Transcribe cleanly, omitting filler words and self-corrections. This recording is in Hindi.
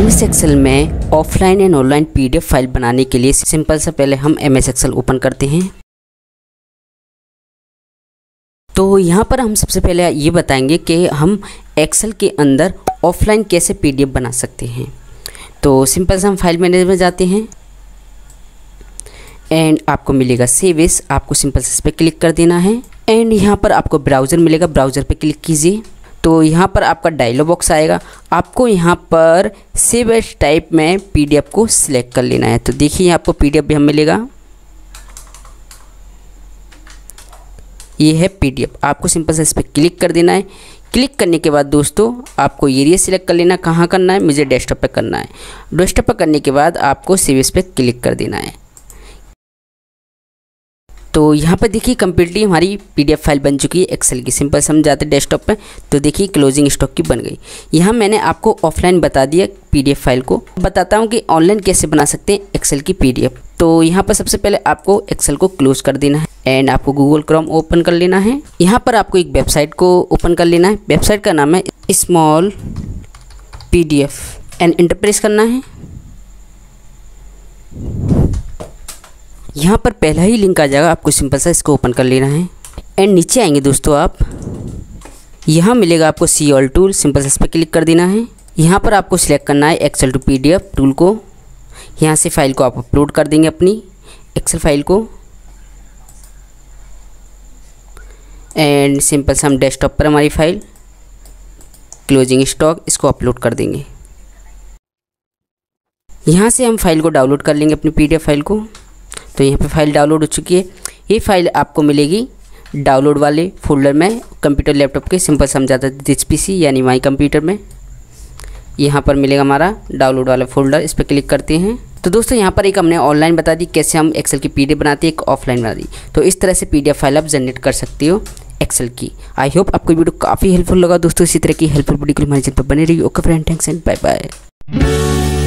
MS Excel में offline and online PDF file बनाने के लिए सिंपल से पहले हम MS Excel ओपन करते हैं। तो यहाँ पर हम सबसे पहले ये बताएंगे कि हम Excel के अंदर ऑफलाइन कैसे PDF बना सकते हैं। तो सिंपल से हम फाइल मैनेजर में जाते हैं एंड आपको मिलेगा सेव एज। आपको सिंपल से इस पर क्लिक कर देना है एंड यहाँ पर आपको ब्राउज़र मिलेगा, ब्राउज़र पर क्लिक कीजिए। तो यहाँ पर आपका डायलॉग बॉक्स आएगा, आपको यहाँ पर सेव एज टाइप में PDF को सिलेक्ट कर लेना है। तो देखिए आपको PDF भी हम मिलेगा, ये है PDF। आपको सिंपल से इस पर क्लिक कर देना है। क्लिक करने के बाद दोस्तों आपको एरिया सिलेक्ट कर लेना, कहाँ करना है, मुझे डेस्कटॉप पर करना है। डेस्कटॉप पर करने के बाद आपको सेव एज पे क्लिक कर देना है। तो यहाँ पर देखिए कम्प्लीटली हमारी PDF फाइल बन चुकी है एक्सेल की। सिंपल से हम जाते हैं डेस्कटॉप पे, तो देखिए क्लोजिंग स्टॉक की बन गई। यहाँ मैंने आपको ऑफलाइन बता दिया PDF फाइल को, बताता हूँ कि ऑनलाइन कैसे बना सकते हैं एक्सेल की PDF। तो यहाँ पर सबसे पहले आपको एक्सेल को क्लोज कर देना है एंड आपको Google Chrome ओपन कर लेना है। यहाँ पर आपको एक वेबसाइट को ओपन कर लेना है। वेबसाइट का नाम है स्मॉल PDF एंड इंटरप्रेस करना है। यहाँ पर पहला ही लिंक आ जाएगा, आपको सिंपल सा इसको ओपन कर लेना है एंड नीचे आएंगे दोस्तों आप, यहाँ मिलेगा आपको सी ऑल टूल। सिंपल सा इस पर क्लिक कर देना है। यहाँ पर आपको सिलेक्ट करना है एक्सेल टू PDF टूल को। यहाँ से फाइल को आप अपलोड कर देंगे अपनी एक्सेल फाइल को एंड सिंपल सा हम डेस्कटॉप पर हमारी फाइल क्लोजिंग स्टॉक इसको अपलोड कर देंगे। यहाँ से हम फाइल को डाउनलोड कर लेंगे अपनी PDF फाइल को। तो यहाँ पे फाइल डाउनलोड हो चुकी है। ये फाइल आपको मिलेगी डाउनलोड वाले फोल्डर में कंप्यूटर लैपटॉप के, सिंपल समझाता है दिस PC यानी माई कंप्यूटर में। यहाँ पर मिलेगा हमारा डाउनलोड वाला फोल्डर, इस पर क्लिक करते हैं। तो दोस्तों यहाँ पर एक हमने ऑनलाइन बता दी कैसे हम एक्सेल की PDF बनाते हैं, एक ऑफलाइन बना दी। तो इस तरह से PDF फाइल आप जनरेट कर सकते हो एक्सेल की। आई होप आपको वीडियो काफ़ी हेल्पफुल लगा दोस्तों। इसी तरह की हेल्पफुल वीडियो के लिए हमारे चैनल पर बने रहिए। Okay friend, thanks and bye bye.